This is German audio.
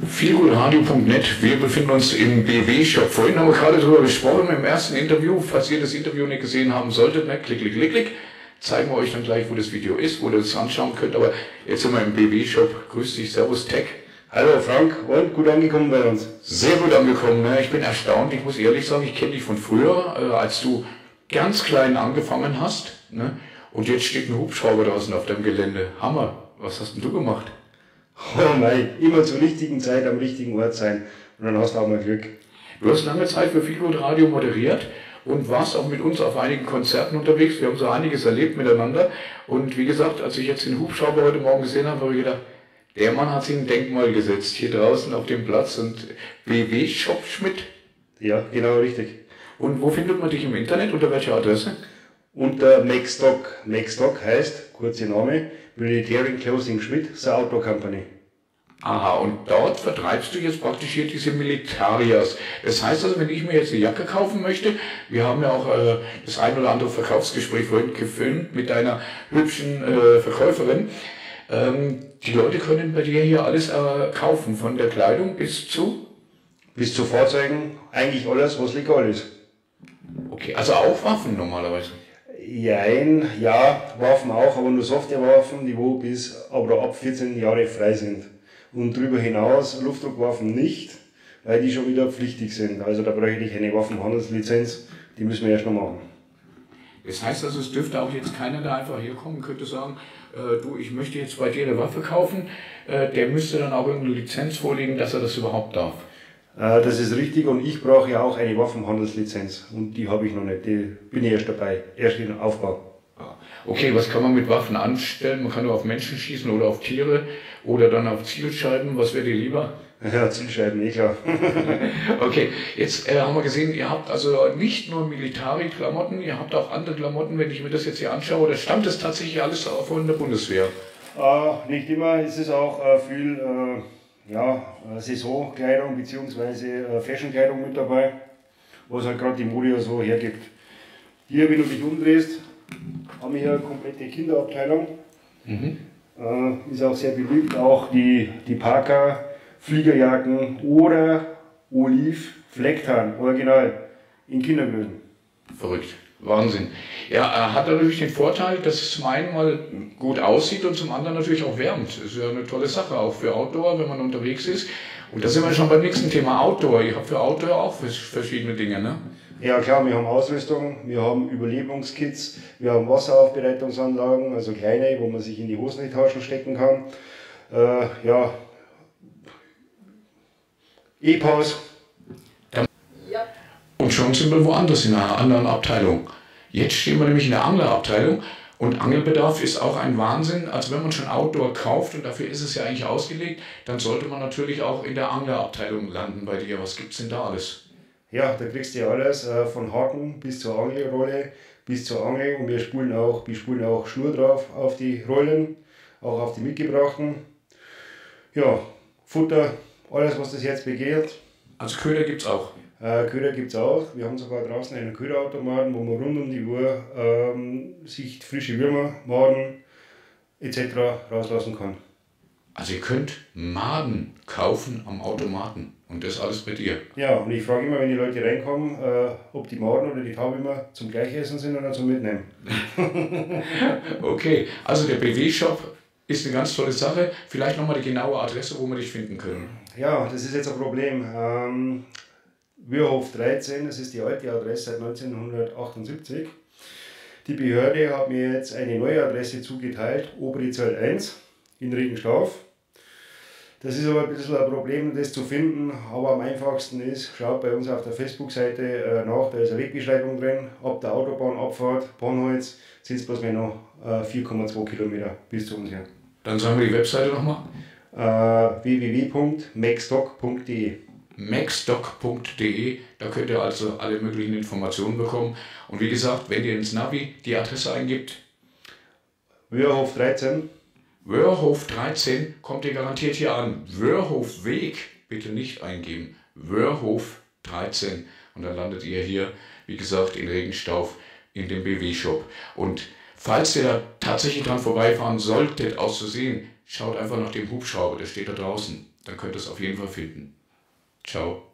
Vielgutradio.net, wir befinden uns im BW-Shop. Vorhin haben wir gerade darüber gesprochen, im ersten Interview. Falls ihr das Interview nicht gesehen haben solltet, ne, klick, klick, klick, klick. Zeigen wir euch dann gleich, wo das Video ist, wo ihr das anschauen könnt. Aber jetzt sind wir im BW-Shop. Grüß dich, servus, Tech. Hallo Frank, und gut angekommen bei uns. Sehr gut angekommen, ne? Ich bin erstaunt, ich muss ehrlich sagen, ich kenne dich von früher, als du ganz klein angefangen hast, ne? Und jetzt steht ein Hubschrauber draußen auf deinem Gelände. Hammer, was hast denn du gemacht? Oh nein, immer zur richtigen Zeit am richtigen Ort sein und dann hast du auch mal Glück. Du hast lange Zeit für Vielgutradio moderiert und warst auch mit uns auf einigen Konzerten unterwegs. Wir haben so einiges erlebt miteinander und wie gesagt, als ich jetzt den Hubschrauber heute Morgen gesehen habe, habe ich gedacht, der Mann hat sich ein Denkmal gesetzt hier draußen auf dem Platz. Und BW-Shop Schmidt. Ja, genau richtig. Und wo findet man dich im Internet, unter welcher Adresse? Unter Maxdoc. Maxdoc heißt, kurzer Name, Military Clothing Schmidt, the Outdoor Company. Aha, und dort vertreibst du jetzt praktisch hier diese Militarias. Das heißt also, wenn ich mir jetzt eine Jacke kaufen möchte, wir haben ja auch das ein oder andere Verkaufsgespräch vorhin gefilmt mit deiner hübschen Verkäuferin. Die Leute können bei dir hier alles kaufen, von der Kleidung bis zu Fahrzeugen, eigentlich alles, was legal ist. Okay, also auch Waffen normalerweise? Jein, ja, Waffen auch, aber nur Softwarewaffen, die wo ab 14 Jahre frei sind. Und darüber hinaus Luftdruckwaffen nicht, weil die schon wieder pflichtig sind. Also da bräuchte ich eine Waffenhandelslizenz, die müssen wir erst noch machen. Das heißt also, es dürfte auch jetzt keiner da einfach herkommen und könnte sagen, du, ich möchte jetzt bei dir eine Waffe kaufen, der müsste dann auch irgendeine Lizenz vorlegen, dass er das überhaupt darf. Das ist richtig und ich brauche ja auch eine Waffenhandelslizenz und die habe ich noch nicht, die bin ich erst dabei, erst in den Aufbau. Okay, was kann man mit Waffen anstellen? Man kann nur auf Menschen schießen oder auf Tiere oder dann auf Zielscheiben, was wäre dir lieber? Ja, Zielscheiben, eh klar. Okay, jetzt haben wir gesehen, ihr habt also nicht nur Militari-Klamotten, ihr habt auch andere Klamotten, wenn ich mir das jetzt hier anschaue, da stammt das tatsächlich alles von der Bundeswehr? Nicht immer, es ist auch viel Saisonkleidung bzw. Fashionkleidung mit dabei, was halt gerade die Mode so hergibt. Hier, wenn du dich umdrehst, haben wir hier eine komplette Kinderabteilung, ist auch sehr beliebt, auch die Parker, Fliegerjacken oder Oliv, Flecktarn, original, in Kindergrößen. Verrückt, Wahnsinn. Ja, hat natürlich den Vorteil, dass es zum einen mal gut aussieht und zum anderen natürlich auch wärmt. Das ist ja eine tolle Sache, auch für Outdoor, wenn man unterwegs ist. Und da sind wir schon beim nächsten Thema Outdoor. Ich habe für Outdoor auch verschiedene Dinge, ne? Ja klar, wir haben Ausrüstung, wir haben Überlebungskits, wir haben Wasseraufbereitungsanlagen, also kleine, wo man sich in die Hosentaschen stecken kann. E-Pause. Ja. Und schon sind wir woanders in einer anderen Abteilung. Jetzt stehen wir nämlich in der Anglerabteilung und Angelbedarf ist auch ein Wahnsinn. Also wenn man schon Outdoor kauft und dafür ist es ja eigentlich ausgelegt, dann sollte man natürlich auch in der Anglerabteilung landen bei dir. Was gibt's denn da alles? Ja, da kriegst du ja alles, von Haken bis zur Angelrolle, bis zur Angel. Und wir spulen auch Schnur drauf auf die Rollen, auch auf die mitgebrachten. Ja, Futter, alles was das Herz begehrt. Also Köder gibt es auch? Köder gibt es auch. Wir haben sogar draußen einen Köderautomaten, wo man rund um die Uhr sich frische Würmer, Maden etc. rauslassen kann. Also ihr könnt Maden kaufen am Automaten und das alles bei dir? Ja, und ich frage immer, wenn die Leute reinkommen, ob die Maden oder die Taube immer zum Gleichessen sind oder zum Mitnehmen. Okay, also der BW-Shop ist eine ganz tolle Sache. Vielleicht nochmal die genaue Adresse, wo wir dich finden können. Ja, das ist jetzt ein Problem. Wöhrhof 13, das ist die alte Adresse seit 1978. Die Behörde hat mir jetzt eine neue Adresse zugeteilt, Obritzalt 1 in Regenstauf. Das ist aber ein bisschen ein Problem, das zu finden, aber am einfachsten ist, schaut bei uns auf der Facebook-Seite nach, da ist eine Wegbeschreibung drin, ab der Autobahnabfahrt, Bonnholz, sind es bloß mehr noch 4,2 Kilometer bis zu uns her. Dann sagen wir die Webseite nochmal. www.maxdoc.de. maxdoc.de, da könnt ihr also alle möglichen Informationen bekommen. Und wie gesagt, wenn ihr ins Navi die Adresse eingibt, Wöhrhof 13. Wöhrhof 13 kommt ihr garantiert hier an. Wöhrhofweg bitte nicht eingeben. Wöhrhof 13 und dann landet ihr hier, wie gesagt, in Regenstauf in dem BW-Shop. Und Falls ihr da tatsächlich dran vorbeifahren solltet, aus Versehen, schaut einfach nach dem Hubschrauber, der steht da draußen. Dann könnt ihr es auf jeden Fall finden. Ciao.